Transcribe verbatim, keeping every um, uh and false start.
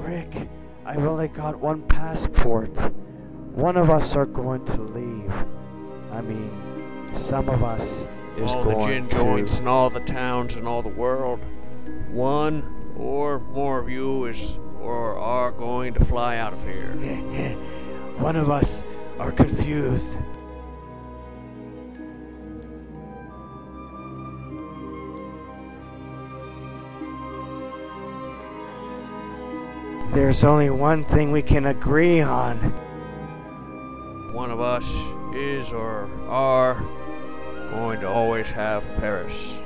Rick, I've only got one passport. One of us are going to leave. I mean, some of us is all going to... All the gin joints and all the towns and all the world. One or more of you is or are going to fly out of here. One of us are confused. There's only one thing we can agree on. One of us is or are going to always have Paris.